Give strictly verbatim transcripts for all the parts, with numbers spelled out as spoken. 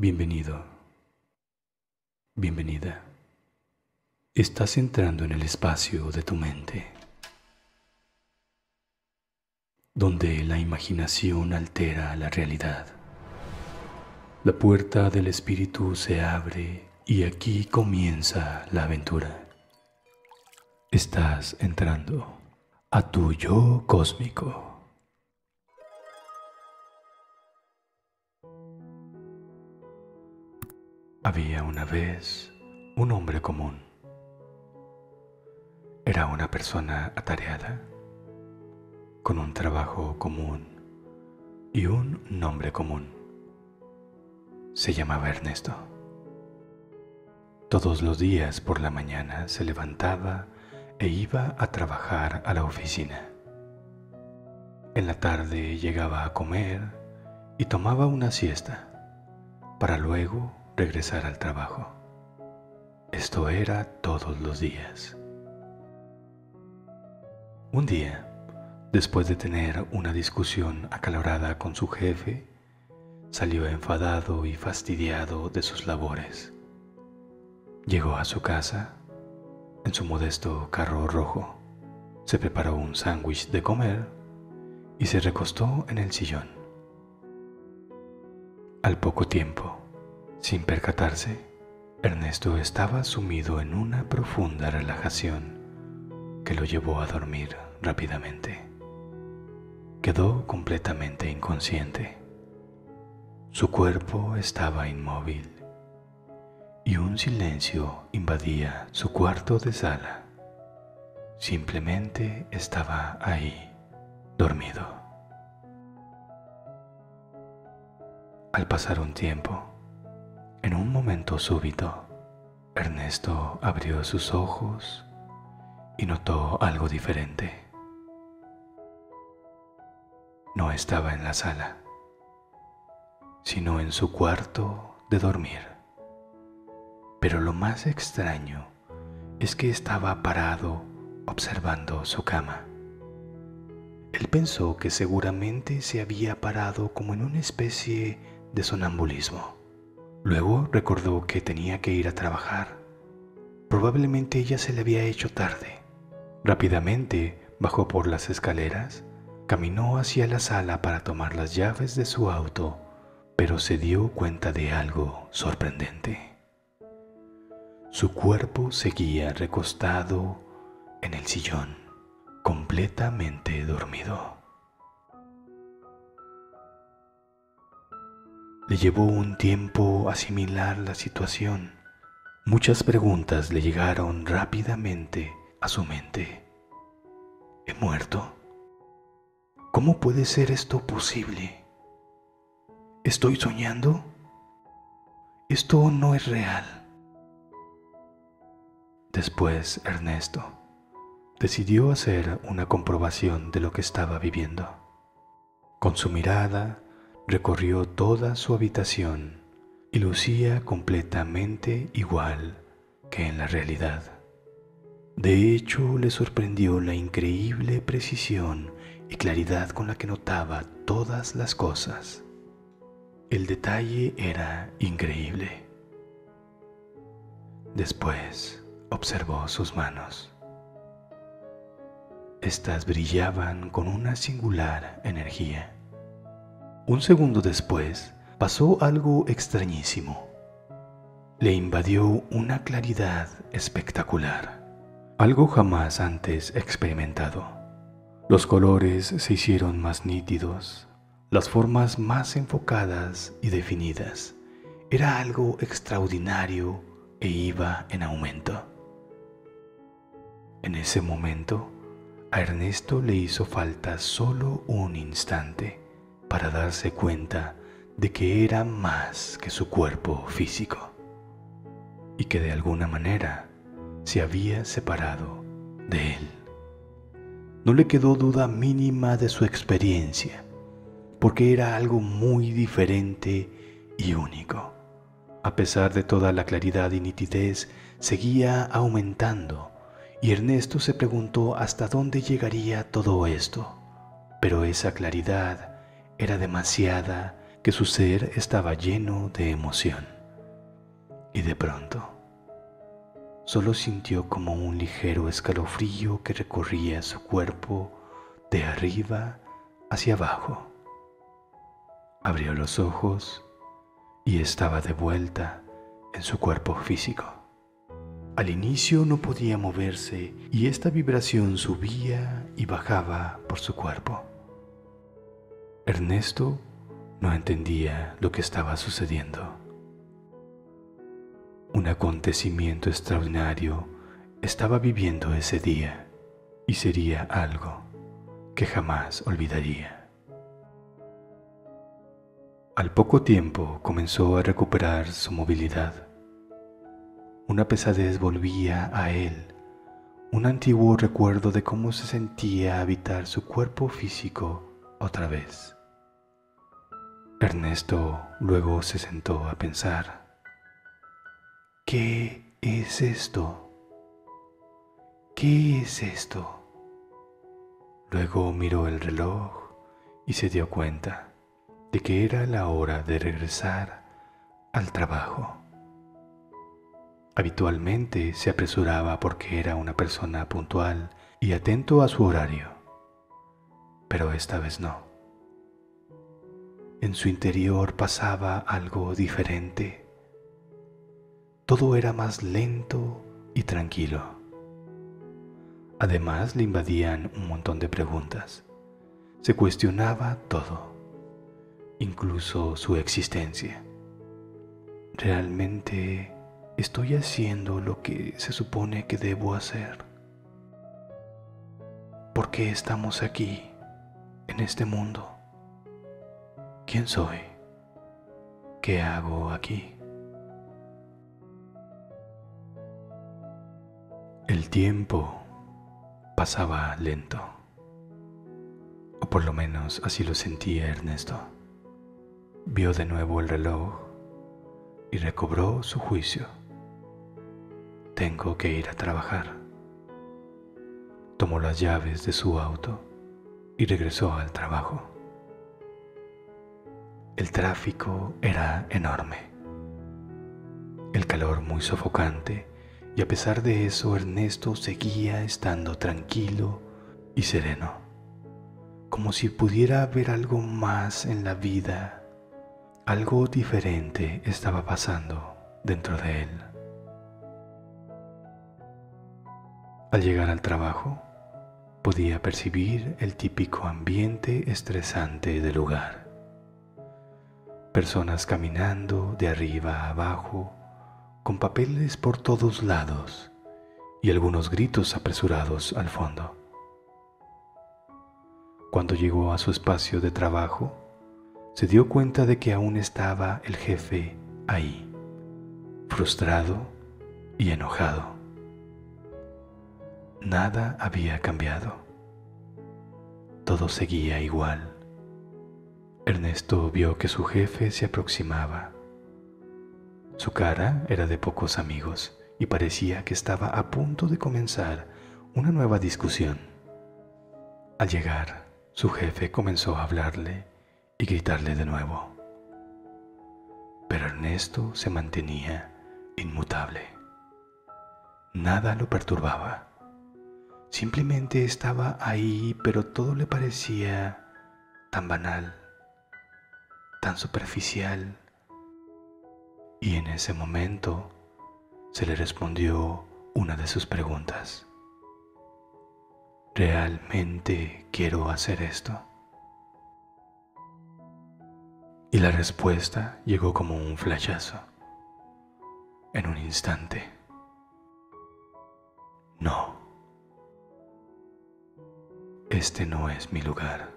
Bienvenido, bienvenida. Estás entrando en el espacio de tu mente, donde la imaginación altera la realidad. La puerta del espíritu se abre y aquí comienza la aventura. Estás entrando a tu yo cósmico. Había una vez un hombre común. Era una persona atareada, con un trabajo común y un nombre común. Se llamaba Ernesto. Todos los días por la mañana se levantaba e iba a trabajar a la oficina. En la tarde llegaba a comer y tomaba una siesta, para luego regresar al trabajo. Esto era todos los días. Un día, después de tener una discusión acalorada con su jefe, salió enfadado y fastidiado de sus labores. Llegó a su casa, en su modesto carro rojo, se preparó un sándwich de comer y se recostó en el sillón. Al poco tiempo, sin percatarse, Ernesto estaba sumido en una profunda relajación que lo llevó a dormir rápidamente. Quedó completamente inconsciente. Su cuerpo estaba inmóvil y un silencio invadía su cuarto de sala. Simplemente estaba ahí, dormido. Al pasar un tiempo, en un momento súbito, Ernesto abrió sus ojos y notó algo diferente. No estaba en la sala, sino en su cuarto de dormir. Pero lo más extraño es que estaba parado observando su cama. Él pensó que seguramente se había parado como en una especie de sonambulismo. Luego recordó que tenía que ir a trabajar. Probablemente ya se le había hecho tarde. Rápidamente bajó por las escaleras, caminó hacia la sala para tomar las llaves de su auto, pero se dio cuenta de algo sorprendente. Su cuerpo seguía recostado en el sillón, completamente dormido. Le llevó un tiempo asimilar la situación. Muchas preguntas le llegaron rápidamente a su mente. ¿He muerto? ¿Cómo puede ser esto posible? ¿Estoy soñando? Esto no es real. Después Ernesto decidió hacer una comprobación de lo que estaba viviendo. Con su mirada, recorrió toda su habitación y lucía completamente igual que en la realidad. De hecho, le sorprendió la increíble precisión y claridad con la que notaba todas las cosas. El detalle era increíble. Después, observó sus manos. Estas brillaban con una singular energía. Un segundo después, pasó algo extrañísimo. Le invadió una claridad espectacular, algo jamás antes experimentado. Los colores se hicieron más nítidos, las formas más enfocadas y definidas. Era algo extraordinario e iba en aumento. En ese momento, a Ernesto le hizo falta solo un instante para darse cuenta de que era más que su cuerpo físico y que de alguna manera se había separado de él. No le quedó duda mínima de su experiencia, porque era algo muy diferente y único. A pesar de toda la claridad y nitidez, seguía aumentando y Ernesto se preguntó hasta dónde llegaría todo esto, pero esa claridad era demasiada que su ser estaba lleno de emoción, y de pronto solo sintió como un ligero escalofrío que recorría su cuerpo de arriba hacia abajo. Abrió los ojos y estaba de vuelta en su cuerpo físico. Al inicio no podía moverse y esta vibración subía y bajaba por su cuerpo. Ernesto no entendía lo que estaba sucediendo. Un acontecimiento extraordinario estaba viviendo ese día y sería algo que jamás olvidaría. Al poco tiempo comenzó a recuperar su movilidad. Una pesadez volvía a él, un antiguo recuerdo de cómo se sentía habitar su cuerpo físico otra vez. Ernesto luego se sentó a pensar, ¿qué es esto? ¿Qué es esto? Luego miró el reloj y se dio cuenta de que era la hora de regresar al trabajo. Habitualmente se apresuraba porque era una persona puntual y atento a su horario, pero esta vez no. En su interior pasaba algo diferente. Todo era más lento y tranquilo. Además le invadían un montón de preguntas. Se cuestionaba todo, incluso su existencia. ¿Realmente estoy haciendo lo que se supone que debo hacer? ¿Por qué estamos aquí, en este mundo? ¿Quién soy? ¿Qué hago aquí? El tiempo pasaba lento, o por lo menos así lo sentía Ernesto. Vio de nuevo el reloj y recobró su juicio. Tengo que ir a trabajar. Tomó las llaves de su auto y regresó al trabajo. El tráfico era enorme, el calor muy sofocante, y a pesar de eso Ernesto seguía estando tranquilo y sereno, como si pudiera ver algo más en la vida. Algo diferente estaba pasando dentro de él. Al llegar al trabajo, podía percibir el típico ambiente estresante del lugar. Personas caminando de arriba a abajo, con papeles por todos lados y algunos gritos apresurados al fondo. Cuando llegó a su espacio de trabajo, se dio cuenta de que aún estaba el jefe ahí, frustrado y enojado. Nada había cambiado. Todo seguía igual. Ernesto vio que su jefe se aproximaba. Su cara era de pocos amigos y parecía que estaba a punto de comenzar una nueva discusión. Al llegar, su jefe comenzó a hablarle y gritarle de nuevo. Pero Ernesto se mantenía inmutable. Nada lo perturbaba. Simplemente estaba ahí, pero todo le parecía tan banal, tan superficial, y en ese momento se le respondió una de sus preguntas. ¿Realmente quiero hacer esto? Y la respuesta llegó como un flechazo, en un instante. No, este no es mi lugar.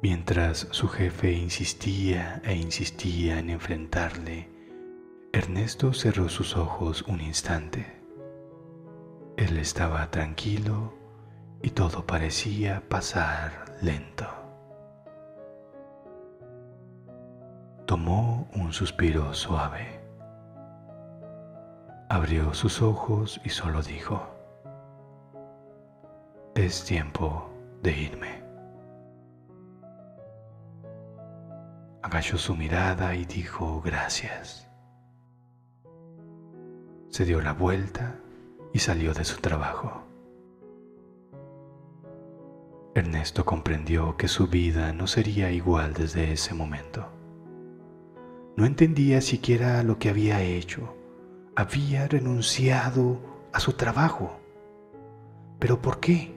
Mientras su jefe insistía e insistía en enfrentarle, Ernesto cerró sus ojos un instante. Él estaba tranquilo y todo parecía pasar lento. Tomó un suspiro suave. Abrió sus ojos y solo dijo, «Es tiempo de irme». Agachó su mirada y dijo gracias. Se dio la vuelta y salió de su trabajo. Ernesto comprendió que su vida no sería igual desde ese momento. No entendía siquiera lo que había hecho. Había renunciado a su trabajo. ¿Pero por qué?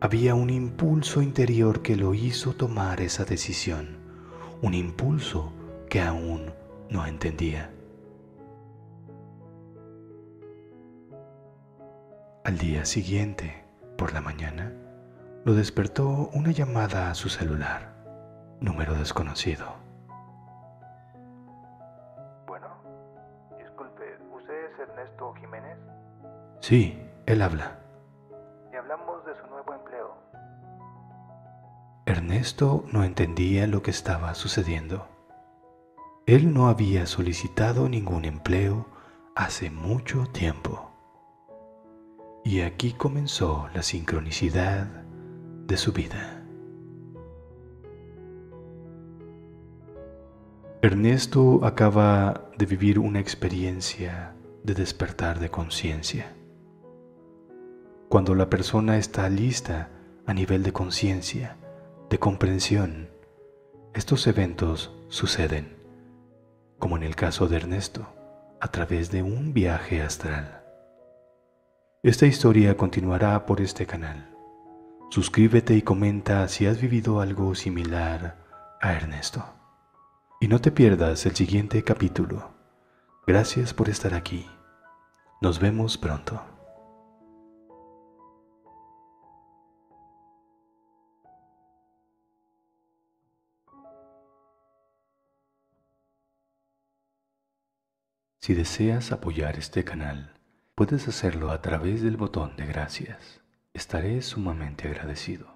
Había un impulso interior que lo hizo tomar esa decisión. Un impulso que aún no entendía. Al día siguiente, por la mañana, lo despertó una llamada a su celular, número desconocido. Bueno, disculpe, ¿usted es Ernesto Jiménez? Sí, él habla. Y hablamos de su nuevo empleo. Ernesto no entendía lo que estaba sucediendo. Él no había solicitado ningún empleo hace mucho tiempo. Y aquí comenzó la sincronicidad de su vida. Ernesto acaba de vivir una experiencia de despertar de conciencia. Cuando la persona está lista a nivel de conciencia, de comprensión, estos eventos suceden, como en el caso de Ernesto, a través de un viaje astral. Esta historia continuará por este canal. Suscríbete y comenta si has vivido algo similar a Ernesto. Y no te pierdas el siguiente capítulo. Gracias por estar aquí. Nos vemos pronto. Si deseas apoyar este canal, puedes hacerlo a través del botón de gracias. Estaré sumamente agradecido.